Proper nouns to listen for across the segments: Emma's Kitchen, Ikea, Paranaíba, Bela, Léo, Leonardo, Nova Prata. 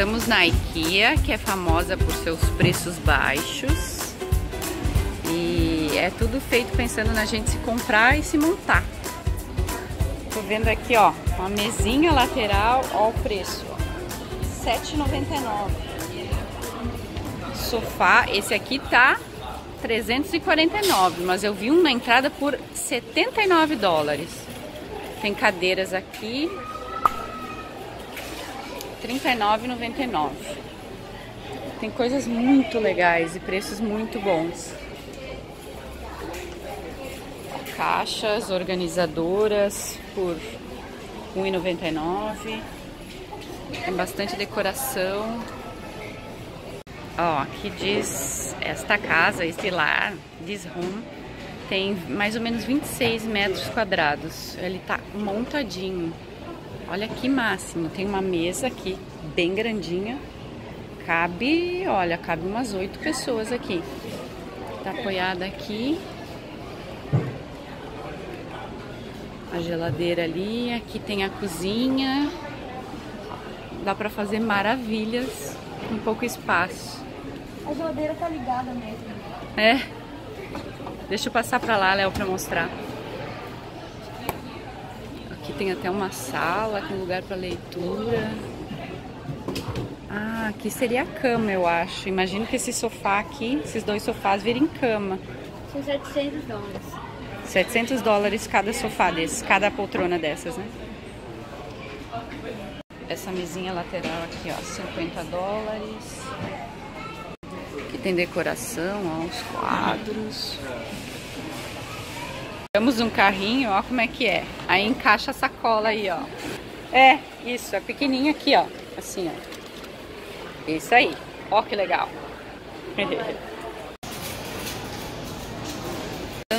Estamos na Ikea, que é famosa por seus preços baixos. E é tudo feito pensando na gente se comprar e se montar. Tô vendo aqui, ó, uma mesinha lateral, ó o preço, ó, R$7,99. Sofá, esse aqui tá R$349, mas eu vi um na entrada por $79. Tem cadeiras aqui, R$39,99. Tem coisas muito legais e preços muito bons. Caixas, organizadoras por R$1,99. Tem bastante decoração. Ó, aqui diz esta casa, este lar, this home, tem mais ou menos 26 metros quadrados. Ele tá montadinho. Olha que máximo. Tem uma mesa aqui, bem grandinha. Cabe, olha, cabe umas 8 pessoas aqui. Tá apoiada aqui. A geladeira ali, aqui tem a cozinha, dá pra fazer maravilhas com pouco espaço. A geladeira tá ligada mesmo. É, deixa eu passar pra lá, Léo, pra mostrar. Aqui tem até uma sala, tem lugar pra leitura. Ah, aqui seria a cama, eu acho. Imagino que esse sofá aqui, esses dois sofás virem cama. São $700. $700 cada sofá desses, cada poltrona dessas, né? Essa mesinha lateral aqui, ó, $50. Aqui tem decoração, ó, os quadros. Temos um carrinho, ó como é que é. Aí encaixa a sacola aí, ó. É, isso, é pequenininho aqui, ó. Assim, ó. Isso aí. Ó que legal.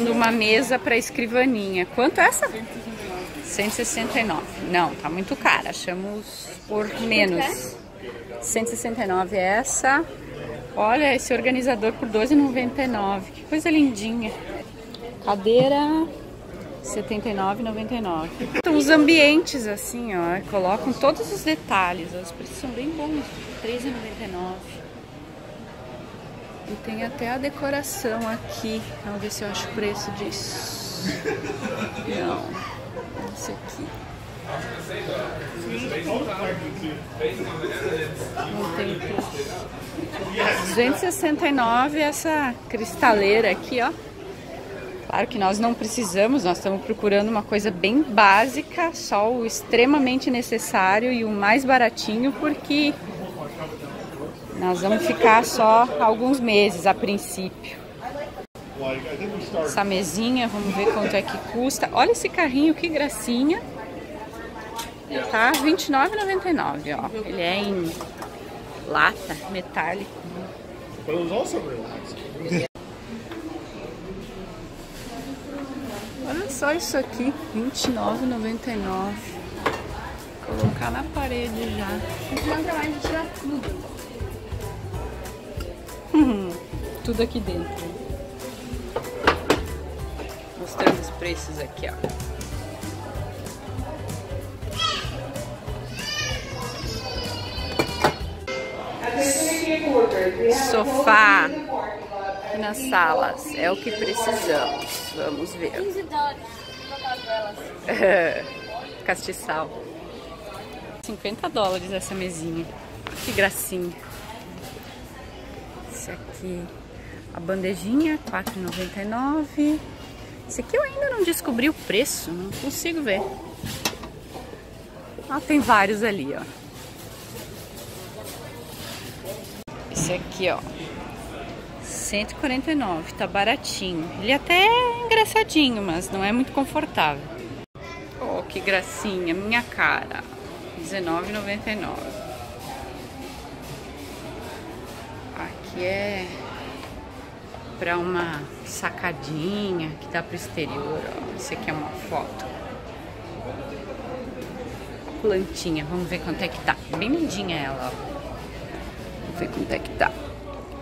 Uma mesa para escrivaninha. Quanto é essa? 169. Não, tá muito cara. Achamos por menos. 169 é essa. Olha esse organizador por R$12,99. Que coisa lindinha. Cadeira R$79,99. Então, os ambientes assim, ó, colocam todos os detalhes. Os preços são bem bons. R$13,99. E tem até a decoração aqui. Vamos ver se eu acho o preço disso. Não. Esse aqui. Não tem preço. R$269 essa cristaleira aqui, ó. Claro que nós não precisamos, nós estamos procurando uma coisa bem básica, só o extremamente necessário e o mais baratinho, porque nós vamos ficar só alguns meses a princípio. Essa mesinha, vamos ver quanto é que custa. Olha esse carrinho, que gracinha. Tá R$29,99, ó. Ele é em lata, metálico. Olha só isso aqui, R$29,99. Vou colocar na parede já. Não dá mais de tirar tudo. Tudo aqui dentro. Mostrando os preços aqui, ó. Sofá nas salas é o que precisamos. Vamos ver. Castiçal. $50 essa mesinha. Que gracinha. Esse aqui, a bandejinha, R$4,99. Esse aqui eu ainda não descobri o preço, não consigo ver. Ah, tem vários ali, ó. Esse aqui, ó, R$149, tá baratinho. Ele até é engraçadinho, mas não é muito confortável. Oh, que gracinha, minha cara, R$19,99. Que é para uma sacadinha que dá para o exterior, ó. Esse aqui é uma foto. Plantinha, vamos ver quanto é que tá. Bem lindinha ela, ó. Vamos ver quanto é que tá.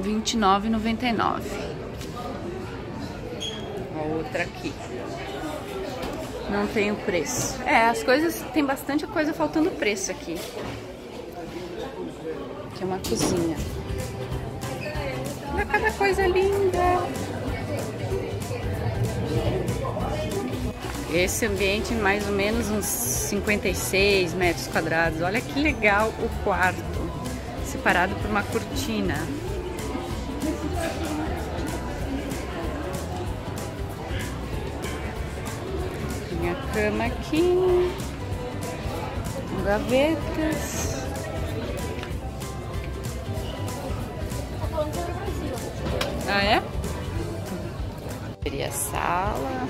R$29,99. A outra aqui. Não tem o preço. É, as coisas, tem bastante coisa faltando preço aqui. aqui uma cozinha. Olha cada coisa linda. Esse ambiente mais ou menos uns 56 metros quadrados. Olha que legal o quarto, separado por uma cortina. Minha cama aqui, gavetas. Ah, é? Seria a sala.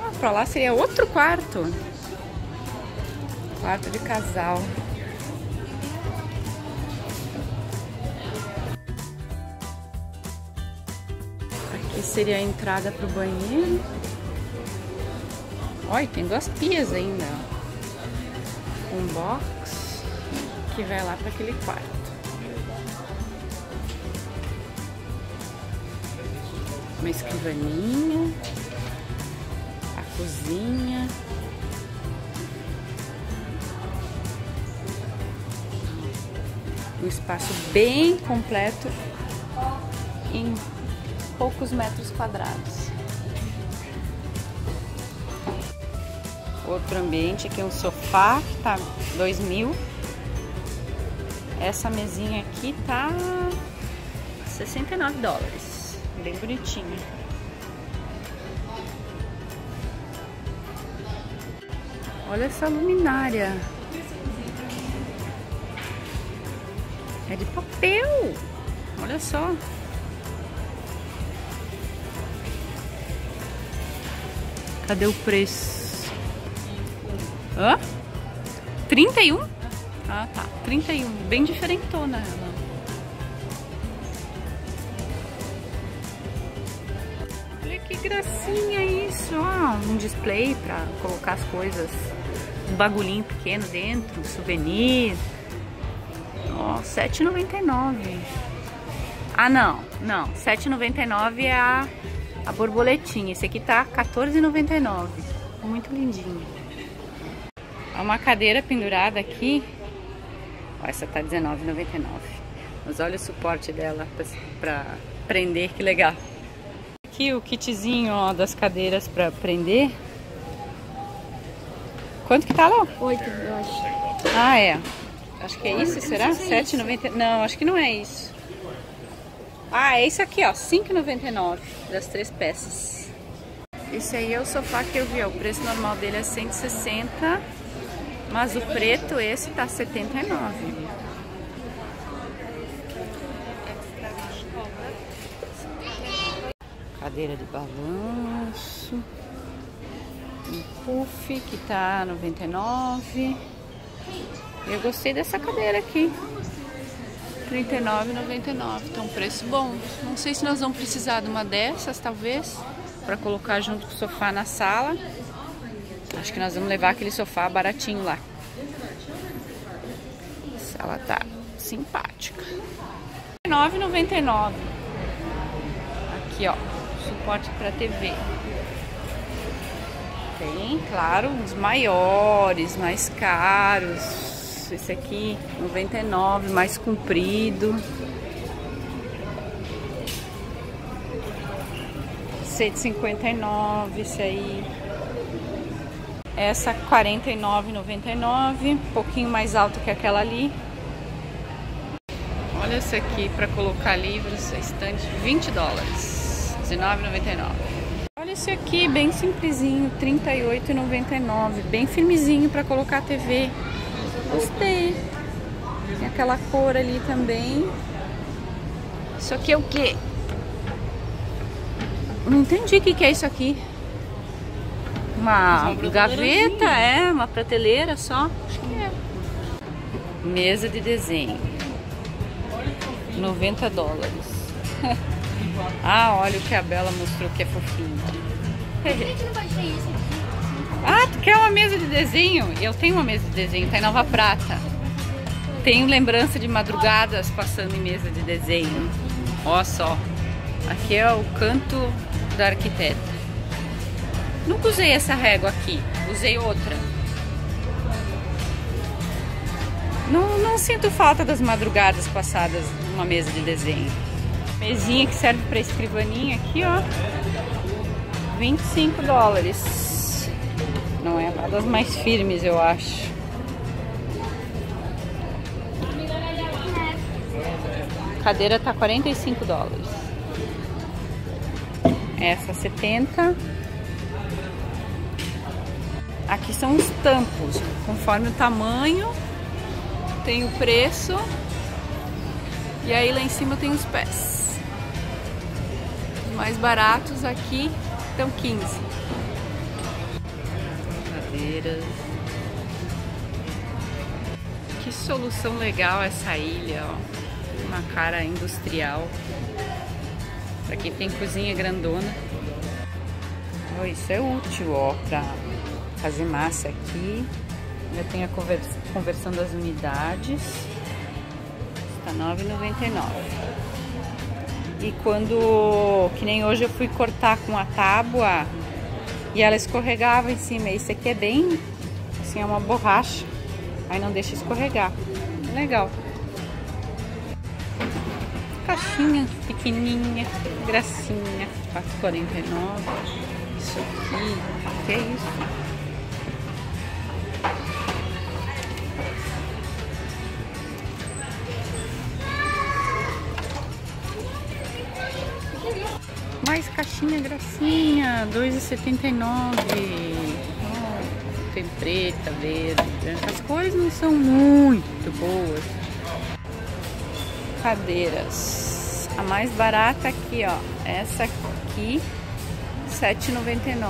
Ah, pra lá seria outro quarto. Quarto de casal. Aqui seria a entrada pro banheiro. Olha, tem duas pias ainda. Um box que vai lá para aquele quarto. Uma escrivaninha, a cozinha. Um espaço bem completo em poucos metros quadrados. Outro ambiente aqui, um sofá que tá 2.000. Essa mesinha aqui tá $69. Bem bonitinho. Olha essa luminária. É de papel. Olha só. Cadê o preço? Hã? 31? Ah, tá. 31. Bem diferentona ela. Que gracinha isso, ó, um display para colocar as coisas, um bagulhinho pequeno dentro, um souvenir, ó, $7,99. Ah, não, $7,99 é a borboletinha, esse aqui tá $14,99, muito lindinho. Ó, uma cadeira pendurada aqui, ó, essa tá $19,99, mas olha o suporte dela para prender, que legal. Aqui o kitzinho, ó, das cadeiras pra prender. Quanto que tá lá? 8, eu acho. Ah, é. Acho que é isso, será? $7,90. Não, acho que não é isso. Ah, é isso aqui, ó. $5,99 das 3 peças. Esse aí é o sofá que eu vi, ó. O preço normal dele é 160, mas o preto, esse, tá 79. Cadeira de balanço, um puff que tá $99. Eu gostei dessa cadeira aqui, $39,99. Então, preço bom. Não sei se nós vamos precisar de uma dessas, talvez, para colocar junto com o sofá na sala. Acho que nós vamos levar aquele sofá baratinho lá. A sala tá simpática. $9,99. Aqui, ó. Suporte para TV. Tem, claro, uns maiores, mais caros. Esse aqui, $99, mais comprido. $159, esse aí. Essa, $49,99, um pouquinho mais alto que aquela ali. Olha essa aqui, para colocar livros, a estante, $20. $19,99. Olha esse aqui, bem simplesinho, $38,99, bem firmezinho para colocar a TV. Gostei. Tem aquela cor ali também. Isso aqui é o quê? Não entendi o que é isso aqui. Uma gaveta, é, uma prateleira só. Acho que é. Mesa de desenho. $90. Ah, olha o que a Bela mostrou, que é fofinho. Por que a gente não pode ver isso aqui? Ah, tu quer uma mesa de desenho? Eu tenho uma mesa de desenho, tá em Nova Prata. Tenho lembrança de madrugadas passando em mesa de desenho. Ó só. Aqui é o canto da arquiteta. Nunca usei essa régua aqui, usei outra. Não sinto falta das madrugadas passadas numa mesa de desenho. Mesinha que serve para escrivaninha aqui, ó. 25 dólares. Não é uma das mais firmes, eu acho. A cadeira tá 45 dólares. Essa 70. Aqui são os tampos, conforme o tamanho, tem o preço, e aí lá em cima tem os pés. Os mais baratos aqui estão 15. Cadeiras. Que solução legal essa ilha, ó. Uma cara industrial. Pra quem tem cozinha grandona. Oh, isso é útil, ó, pra fazer massa aqui. Já tem a conversão das unidades. Está R$ 9,99. E quando, que nem hoje, eu fui cortar com a tábua e ela escorregava em cima. Isso aqui é bem, assim, é uma borracha. Aí não deixa escorregar. Legal. Caixinha pequenininha, gracinha. R$ 4,49. Isso aqui, o que é isso? Mais caixinha gracinha, R$ 2,79. Oh, tem preta, verde, branca. As cores não são muito boas. Cadeiras. A mais barata aqui, ó. Essa aqui, R$ 7,99.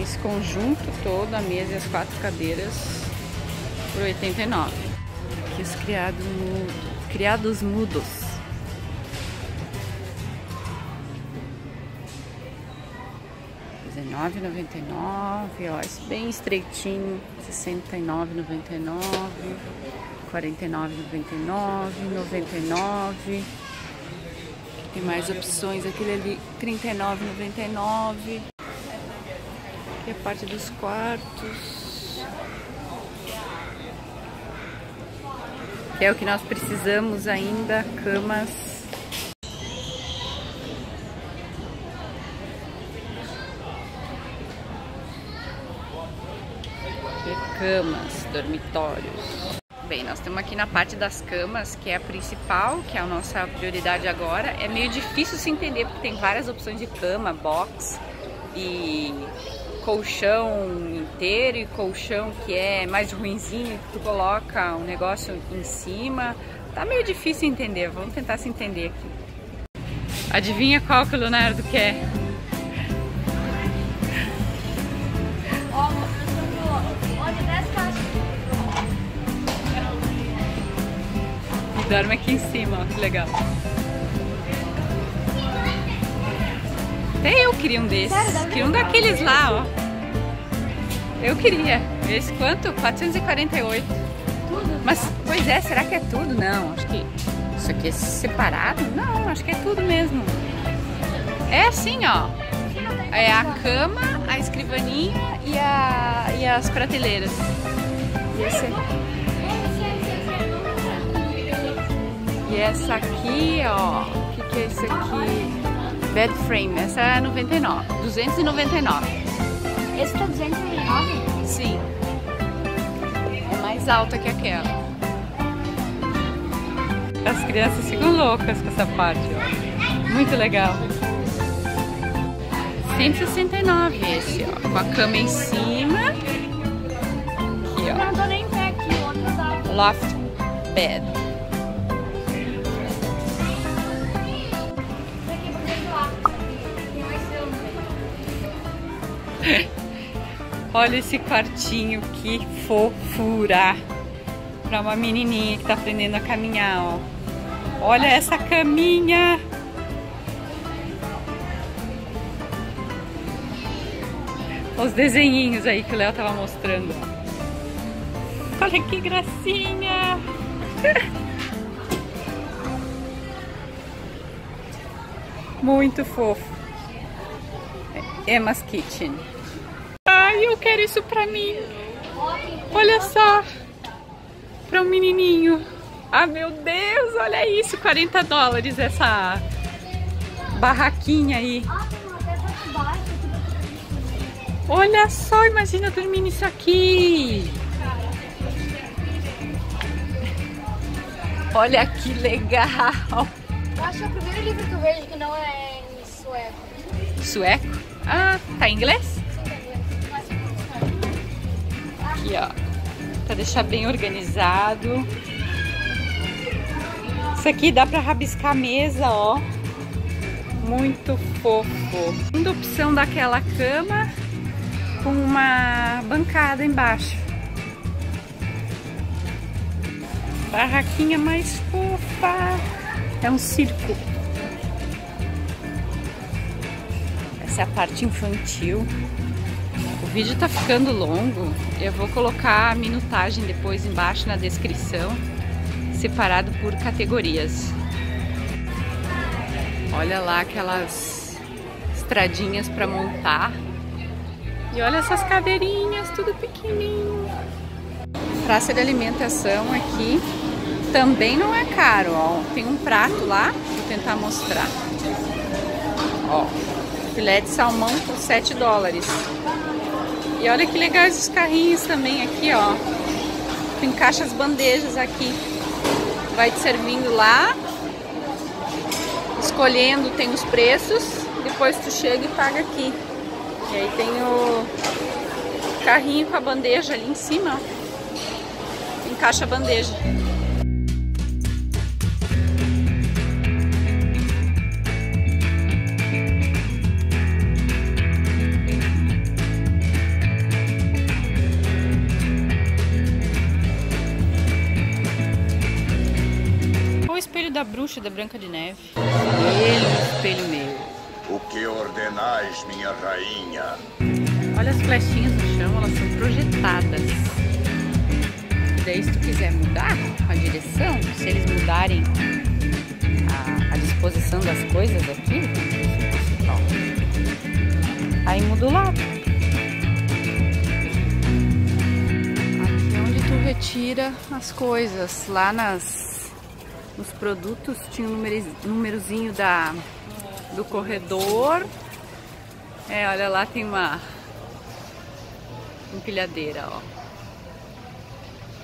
Esse conjunto todo, a mesa e as 4 cadeiras, por R$ 89. Aqui os criados mudos. R$ 19,99. Ó, isso bem estreitinho. R$ 69,99. R$ 49,99. R$ 99,00. Tem mais opções. Aquele ali, R$ 39,99. Aqui é a parte dos quartos. É o que nós precisamos ainda, camas. E camas, dormitórios. Bem, nós estamos aqui na parte das camas, que é a principal, que é a nossa prioridade agora. É meio difícil se entender, porque tem várias opções de cama, box e colchão inteiro e colchão que é mais ruinzinho, que tu coloca um negócio em cima. Tá meio difícil entender, vamos tentar se entender aqui. Adivinha qual que o Leonardo quer? Dorme aqui em cima, ó, que legal. Até eu queria um desses. Sério, queria um daqueles lá, ó. Eu queria. Esse quanto? 448. Tudo? Mas, pois é, será que é tudo? Não, acho que isso aqui é separado? Não, acho que é tudo mesmo. É assim, ó. É a cama, a escrivaninha e as prateleiras. E esse aqui. E essa aqui, ó. O que é isso aqui? Bed frame, essa é 99, 299. Esse tá 299? Sim. É mais alta que aquela. As crianças ficam loucas com essa parte, ó. Muito legal. 169 esse, ó. Com a cama em cima. Aqui, ó. Não tô nem pé aqui, outro tá. Loft bed. Olha esse quartinho, que fofura! Pra uma menininha que tá aprendendo a caminhar, ó. Olha essa caminha! Os desenhinhos aí que o Léo tava mostrando. Olha que gracinha! Muito fofo. Emma's Kitchen. Eu quero isso pra mim. Olha só. Pra um menininho. Ah, meu Deus, olha isso. 40 dólares essa barraquinha aí. Olha só, imagina dormir nisso aqui. Olha que legal. Eu acho que é o primeiro livro que eu vejo que não é em sueco. Sueco? Ah, tá em inglês? Sim, tá em inglês. Aqui, ó. Pra deixar bem organizado. Isso aqui dá pra rabiscar a mesa, ó. Muito fofo. Segunda opção daquela cama com uma bancada embaixo. Barraquinha mais fofa. É um circo. Essa é a parte infantil. O vídeo tá ficando longo. Eu vou colocar a minutagem depois embaixo na descrição, separado por categorias. Olha lá aquelas estradinhas para montar. E olha essas cadeirinhas, tudo pequenininho. Praça de alimentação aqui. Também não é caro, ó. Tem um prato lá, vou tentar mostrar. Ó, filé de salmão por 7 dólares. E olha que legal esses carrinhos também aqui, ó. Tu encaixa as bandejas aqui. Vai te servindo lá. Escolhendo, tem os preços. Depois tu chega e paga aqui. E aí tem o carrinho com a bandeja ali em cima, ó. Encaixa a bandeja. O espelho da bruxa da Branca de Neve. Ele é um espelho meu. O que ordenais, minha rainha? Olha as flechinhas no chão, elas são projetadas. Daí se tu quiser mudar a direção, se eles mudarem a disposição das coisas aqui, ó, aí muda o lado. Aqui é onde tu retira as coisas. Lá nos produtos tinha um númerozinho do corredor. É, olha lá, tem uma empilhadeira, ó.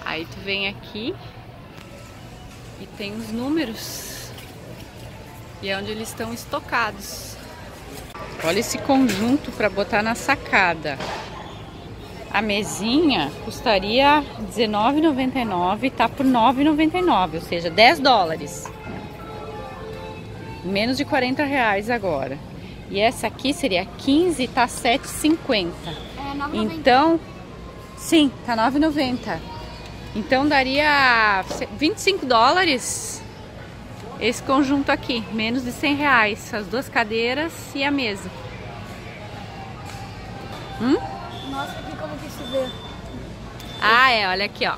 Aí tu vem aqui e tem os números e é onde eles estão estocados. Olha esse conjunto para botar na sacada. A mesinha custaria R$19,99 e tá por R$9,99, ou seja, 10 dólares. Menos de R$40 agora. E essa aqui seria 15 e tá R$7,50. É, 9,90. Então, sim, tá 9,90. Então daria 25 dólares esse conjunto aqui. Menos de R$100. As duas cadeiras e a mesa. Nossa, aqui como que isso vê? Ah, é, olha aqui, ó.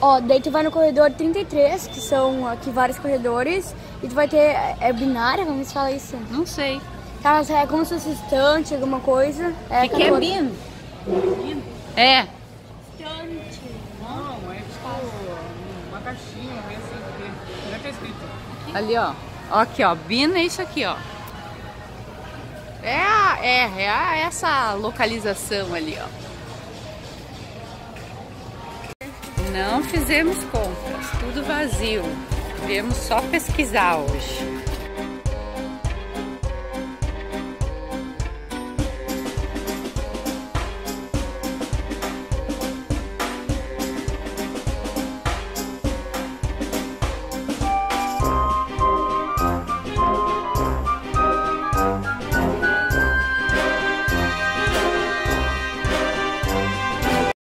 Ó, daí tu vai no corredor 33, que são aqui vários corredores. E tu vai ter... É binária? Como se fala isso? Não sei. Tá, é como se fosse estante, alguma coisa. É que é bin? É. Estante. Não, é tipo uma caixinha, não é que é escrito. Aqui. Ali, ó. Aqui, ó. Bin é isso aqui, ó. É essa localização ali, ó. Não fizemos compras. Tudo vazio. Viemos só pesquisar hoje.